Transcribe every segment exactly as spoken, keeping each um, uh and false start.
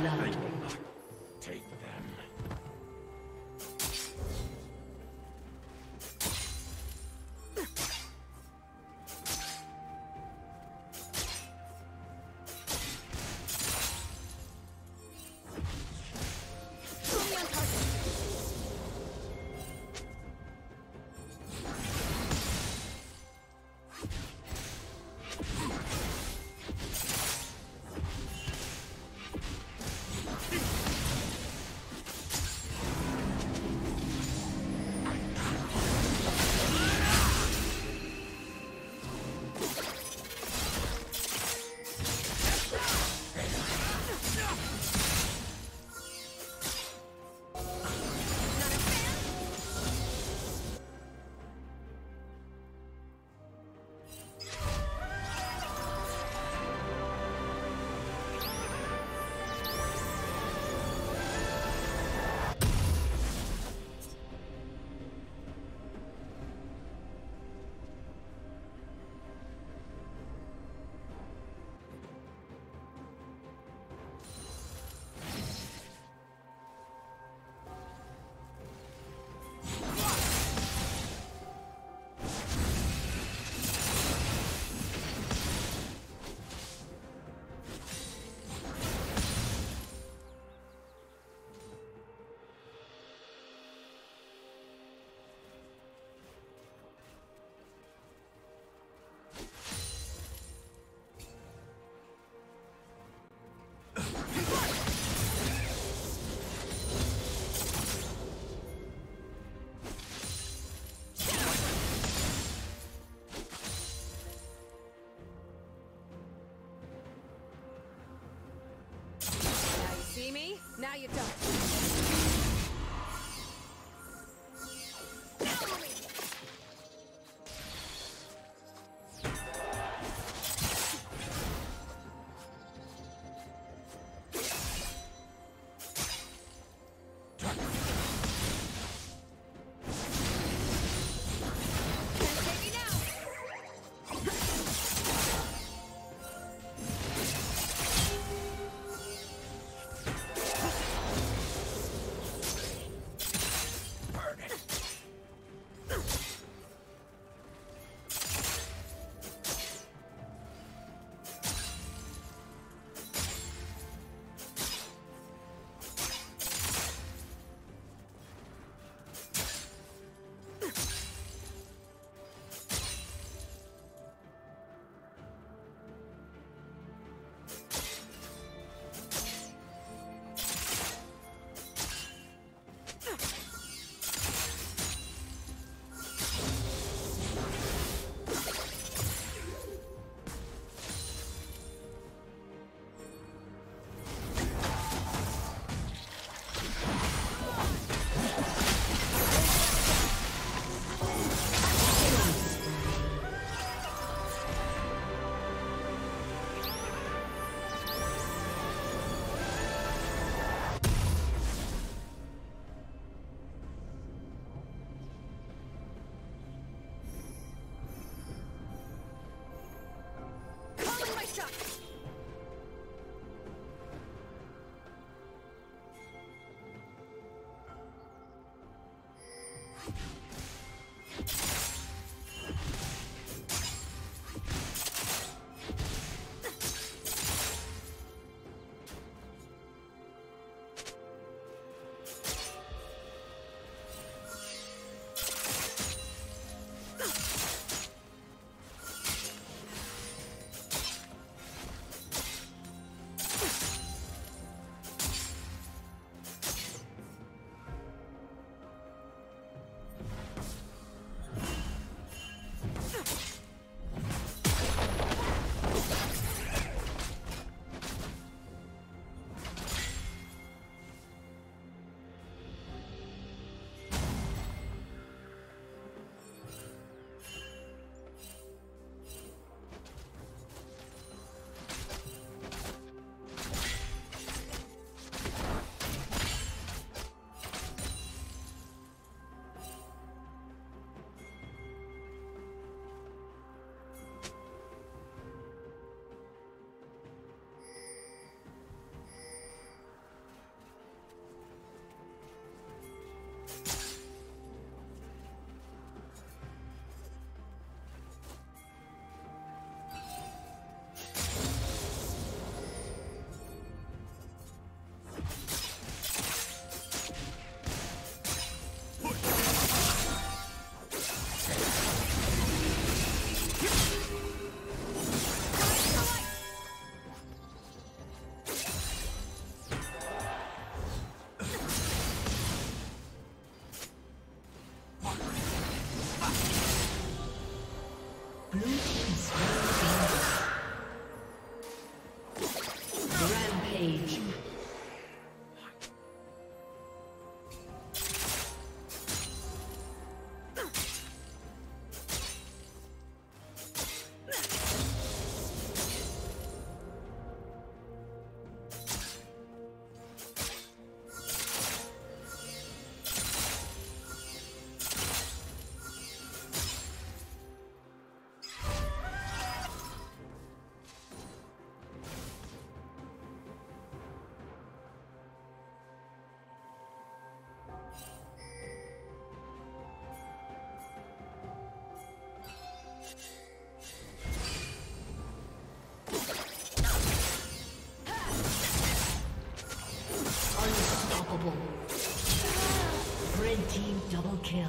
blood. Take them. Me? Now you don't. unstoppable. Red team double kill.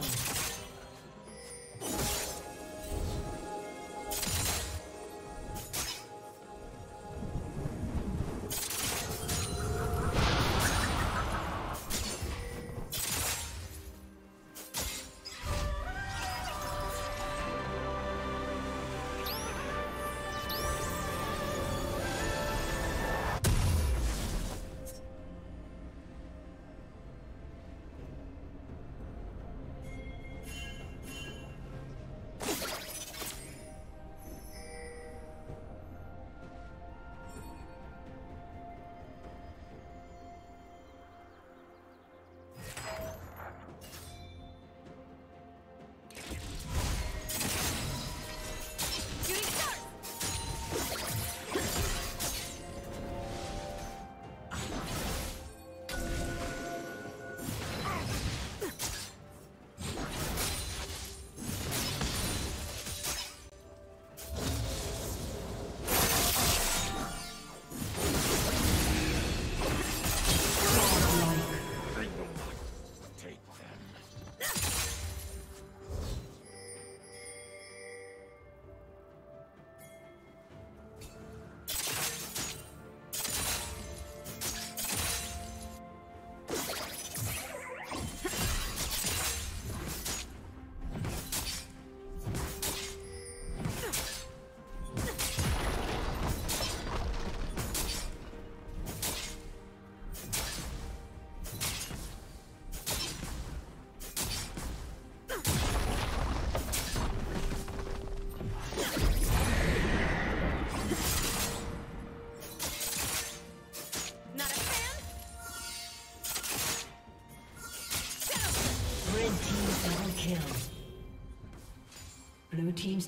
Blue team's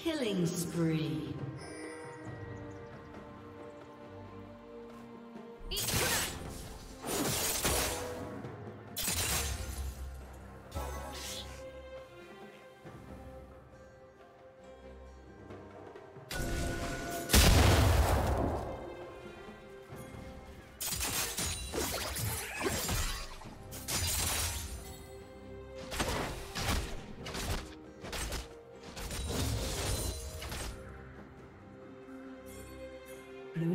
Killing spree. Blue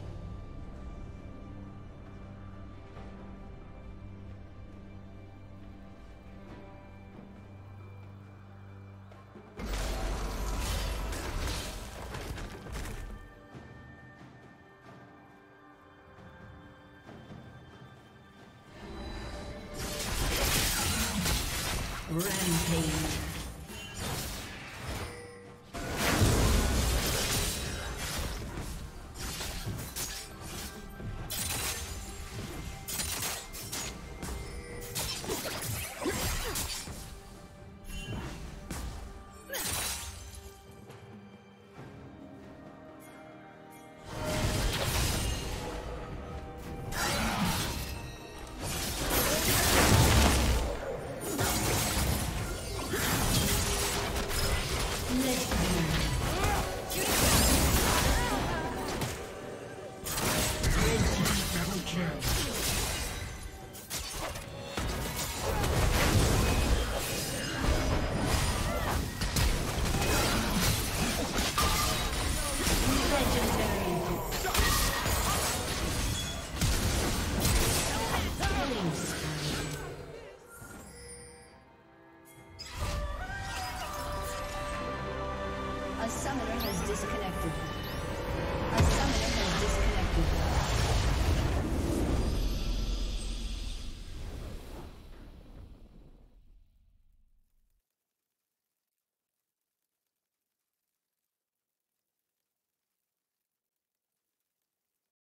Rampage. A summoner has disconnected. A summoner has disconnected.